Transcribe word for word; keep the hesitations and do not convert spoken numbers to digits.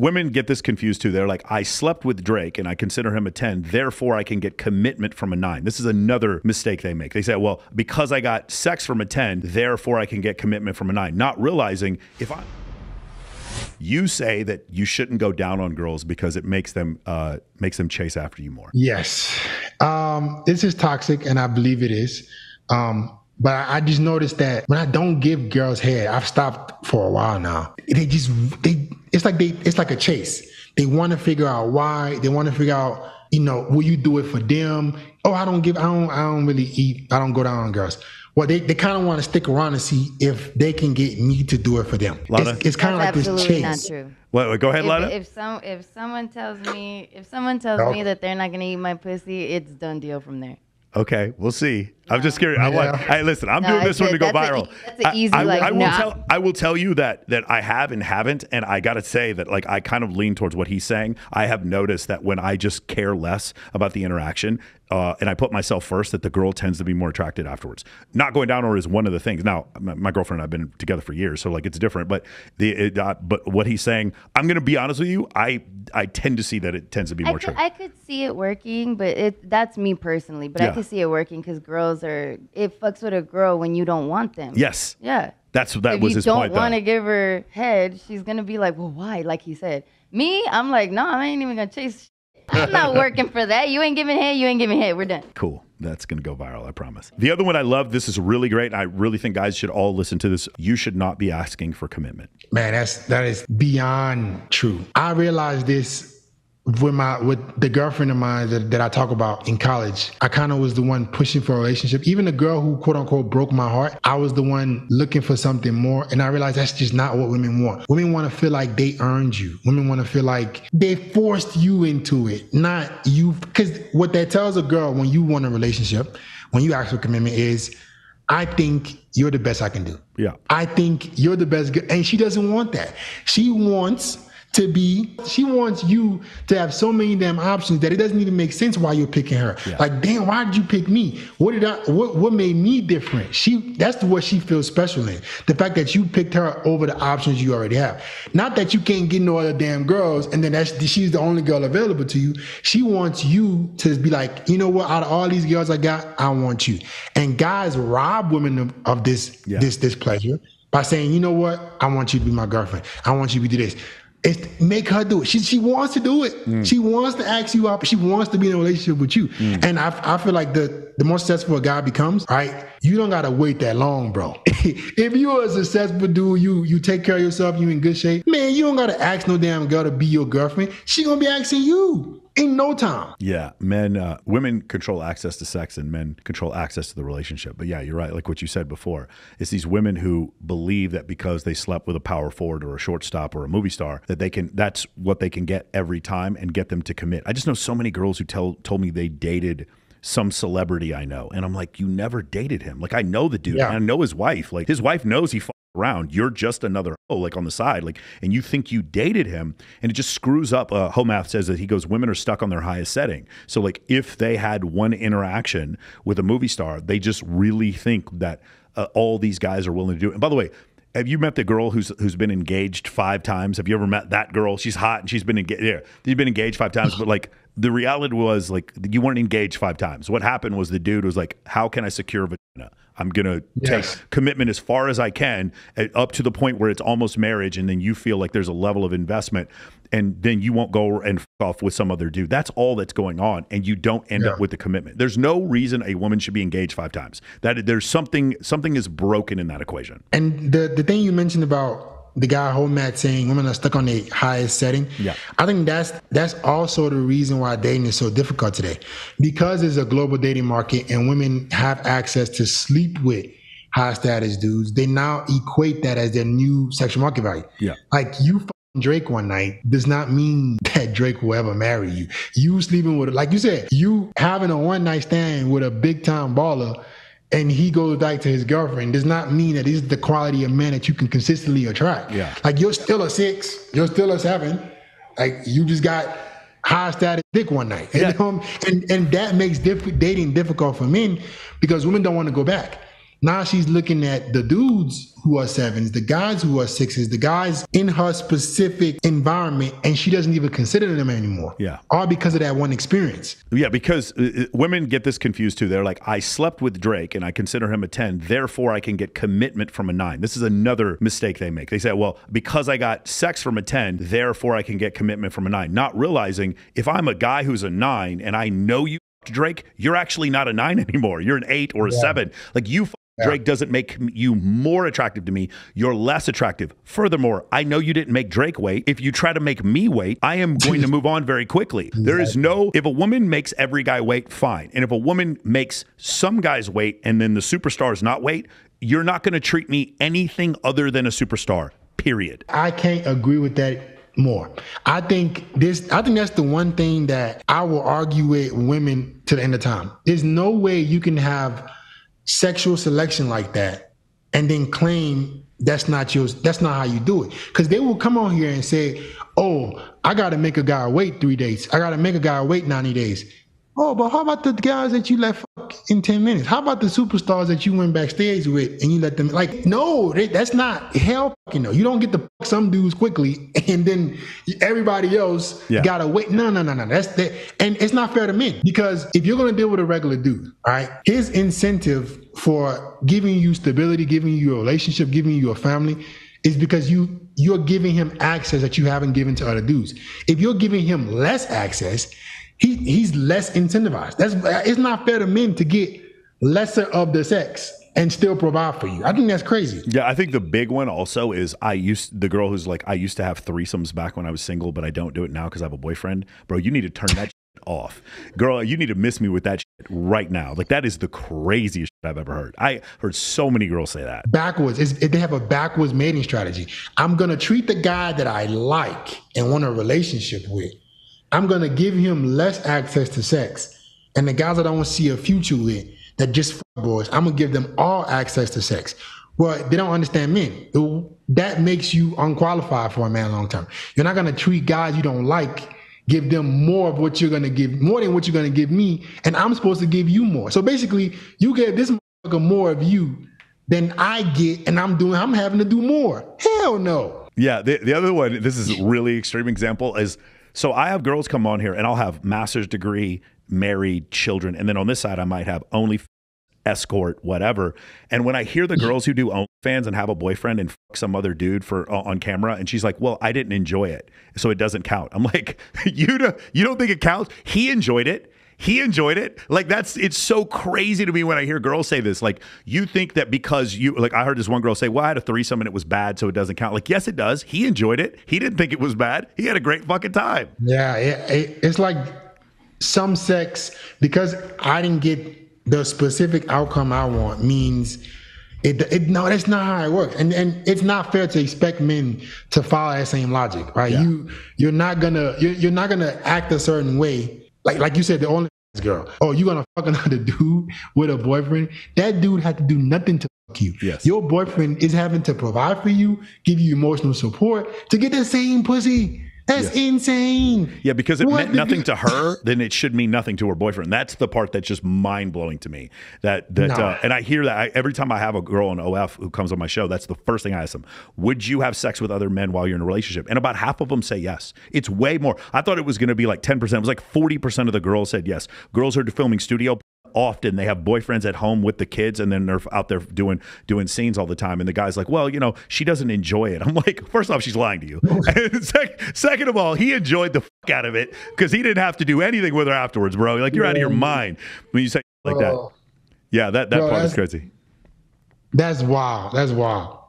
Women get this confused too. They're like, I slept with Drake and I consider him a ten, therefore I can get commitment from a nine. This is another mistake they make. They say, well, because I got sex from a ten, therefore I can get commitment from a nine. Not realizing if I... You say that you shouldn't go down on girls because it makes them uh, makes them chase after you more. Yes. Um, this is toxic, and I believe it is. Um, but I, I just noticed that when I don't give girls head, I've stopped for a while now. They just, they it's like they it's like a chase. They want to figure out why. They want to figure out, you know, will you do it for them? Oh, I don't give, I don't, I don't really eat. I don't go down on girls. Well, they, they kind of want to stick around and see if they can get me to do it for them. Lana? It's, it's kind of like this chase. That's absolutely not true. Wait, wait, go ahead, if, Lana. If some if someone tells me if someone tells okay. me that they're not gonna eat my pussy, it's done deal from there. Okay, we'll see. No. I'm just curious. Yeah. I want. Hey, listen, I'm no, doing this one to go viral. A, that's an easy. I, I, like, I will nah. tell. I will tell you that that I have and haven't, and I gotta say that like I kind of lean towards what he's saying. I have noticed that when I just care less about the interaction, uh, and I put myself first, that the girl tends to be more attracted afterwards. Not going down on her is one of the things. Now, my, my girlfriend and I've been together for years, so like it's different. But the it, uh, but what he's saying, I'm gonna be honest with you. I I tend to see that it tends to be more attractive. I could see it working, but it that's me personally. But yeah. I could see it working because girls. Or it fucks with a girl when you don't want them. Yes. Yeah. That's that if was his point. If you don't want to give her head, she's gonna be like, "Well, why?" Like he said. Me, I'm like, "No, I ain't even gonna chase. I'm not working for that. You ain't giving head. You ain't giving head. We're done." Cool. That's going to go viral, I promise. The other one I love, this is really great. And I really think guys should all listen to this. You should not be asking for commitment. Man, that's that is beyond true. I realized this with my with the girlfriend of mine that, that I talk about in college. I kind of was the one pushing for a relationship. Even the girl who quote unquote broke my heart, I was the one looking for something more. And I realized that's just not what women want. Women want to feel like they earned you. Women want to feel like they forced you into it, not you. Because what that tells a girl when you want a relationship, when you ask for commitment is, I think you're the best I can do. Yeah. I think you're the best. And she doesn't want that. She wants... to be, she wants you to have so many damn options that it doesn't even make sense why you're picking her. Yeah. Like, damn, why did you pick me? What did I? What what made me different? She that's what she feels special in. The fact that you picked her over the options you already have. Not that you can't get no other damn girls, and then that's she's the only girl available to you. She wants you to be like, you know what? Out of all these girls I got, I want you. And guys rob women of, of this yeah. this this pleasure by saying, you know what? I want you to be my girlfriend. I want you to do this. It's make her do it. She she wants to do it. Mm. She wants to ask you out. She wants to be in a relationship with you. Mm. And I I feel like the the more successful a guy becomes, right? You don't gotta wait that long, bro. If you're a successful dude, you you take care of yourself, you in good shape, man. You don't gotta ask no damn girl to be your girlfriend. She gonna be asking you in no time. Yeah, men, uh, women control access to sex, and men control access to the relationship. But yeah, you're right. Like what you said before, it's these women who believe that because they slept with a power forward or a shortstop or a movie star, that they can. That's what they can get every time and get them to commit. I just know so many girls who tell told me they dated some celebrity I know, and I'm like, you never dated him. Like I know the dude, yeah. and I know his wife. Like his wife knows he. Around you're just another oh like on the side like and you think you dated him and it just screws up. uh Homath says that he goes women are stuck on their highest setting, so like if they had one interaction with a movie star they just really think that uh, all these guys are willing to do it. And by the way, have you met the girl who's who's been engaged five times? Have you ever met that girl? She's hot and she's been engaged. Yeah, you've been engaged five times, but like the reality was like you weren't engaged five times. What happened was the dude was like, "How can I secure vagina? I'm gonna yes. take commitment as far as I can, up to the point where it's almost marriage, and then you feel like there's a level of investment, and then you won't go and f off with some other dude." That's all that's going on, and you don't end yeah. up with the commitment. There's no reason a woman should be engaged five times. That there's something something is broken in that equation. And the the thing you mentioned about the guy Homath saying women are stuck on the highest setting. Yeah. I think that's that's also the reason why dating is so difficult today, because it's a global dating market and women have access to sleep with high status dudes. They now equate that as their new sexual market value. Yeah. Like you fucking Drake one night does not mean that Drake will ever marry you. You sleeping with, like you said, you having a one night stand with a big time baller and he goes back to his girlfriend does not mean that this is the quality of man that you can consistently attract. Yeah. Like you're still a six, you're still a seven. Like you just got high status dick one night. Yeah. And, um, and, and that makes diff dating difficult for men because women don't want to go back. Now she's looking at the dudes who are sevens, the guys who are sixes, the guys in her specific environment, and she doesn't even consider them anymore. Yeah. All because of that one experience. Yeah, because women get this confused too. They're like, I slept with Drake and I consider him a ten, therefore I can get commitment from a nine. This is another mistake they make. They say, well, because I got sex from a ten, therefore I can get commitment from a nine. Not realizing if I'm a guy who's a nine and I know you Drake, you're actually not a nine anymore. You're an eight or a yeah. seven. Like you... Drake doesn't make you more attractive to me. You're less attractive. Furthermore, I know you didn't make Drake wait. If you try to make me wait, I am going to move on very quickly. There is no, if a woman makes every guy wait, fine. And if a woman makes some guys wait and then the superstars not wait, you're not going to treat me anything other than a superstar, period. I can't agree with that more. I think this, I think that's the one thing that I will argue with women to the end of time. There's no way you can have sexual selection like that and then claim that's not yours, that's not how you do it. Because they will come on here and say, oh, I gotta make a guy wait three days, I gotta make a guy wait ninety days. Oh, but how about the guys that you left in ten minutes? How about the superstars that you went backstage with and you let them, like, no, they, that's not, hell fucking no. You don't get to fuck some dudes quickly and then everybody else yeah. gotta wait. No, no, no, no. That's that. And it's not fair to men, because if you're gonna deal with a regular dude, all right, his incentive for giving you stability, giving you a relationship, giving you a family is because you, you're giving him access that you haven't given to other dudes. If you're giving him less access, He, he's less incentivized. That's, it's not fair to men to get lesser of the sex and still provide for you. I think that's crazy. Yeah, I think the big one also is I used the girl who's like, I used to have threesomes back when I was single, but I don't do it now because I have a boyfriend. Bro, you need to turn that off. Girl, you need to miss me with that shit right now. Like, that is the craziest shit I've ever heard. I heard so many girls say that. Backwards. It's, they have a backwards mating strategy. I'm going to treat the guy that I like and want a relationship with. I'm going to give him less access to sex. And the guys I don't see a future with, that just fuck boys, I'm going to give them all access to sex. Well, they don't understand men. That makes you unqualified for a man long term. You're not going to treat guys you don't like, give them more of what you're going to give, more than what you're going to give me, and I'm supposed to give you more. So basically, you gave this motherfucker more of you than I get, and I'm doing, I'm having to do more. Hell no. Yeah, the, the other one, this is a really extreme example, is... So I have girls come on here and I'll have master's degree, married, children. And then on this side, I might have only escort, whatever. And when I hear the girls who do OnlyFans and have a boyfriend and fuck some other dude for uh, on camera, and she's like, well, I didn't enjoy it, so it doesn't count. I'm like, you don't, you don't think it counts? He enjoyed it. He enjoyed it. Like, that's, it's so crazy to me when I hear girls say this. Like, you think that because you, like, I heard this one girl say, well, I had a threesome and it was bad, so it doesn't count. Like, yes, it does. He enjoyed it. He didn't think it was bad. He had a great fucking time. Yeah. It, it, it's like some sex, because I didn't get the specific outcome I want, means it, it, no, that's not how it works. And, and it's not fair to expect men to follow that same logic, right? Yeah. You, you're not gonna, you're, you're not gonna act a certain way. Like, like you said, the only girl, oh, you gonna fuck another dude with a boyfriend? That dude had to do nothing to fuck you. Yes. Your boyfriend is having to provide for you, give you emotional support to get the same pussy. That's yes. insane. Yeah, because it what meant nothing to her, then it should mean nothing to her boyfriend. That's the part that's just mind-blowing to me. That that, no. uh, And I hear that I, every time I have a girl on O F who comes on my show, that's the first thing I ask them. Would you have sex with other men while you're in a relationship? And about half of them say yes. It's way more. I thought it was going to be like ten percent. It was like forty percent of the girls said yes. Girls are filming studio. Often they have boyfriends at home with the kids, and then they're out there doing doing scenes all the time. And the guy's like, well, you know, she doesn't enjoy it. I'm like, first off, she's lying to you. Second, second of all, he enjoyed the fuck out of it because he didn't have to do anything with her afterwards, bro. Like, you're out of your mind when you say like that. Yeah, that, that bro, part is crazy. That's wild. That's wild.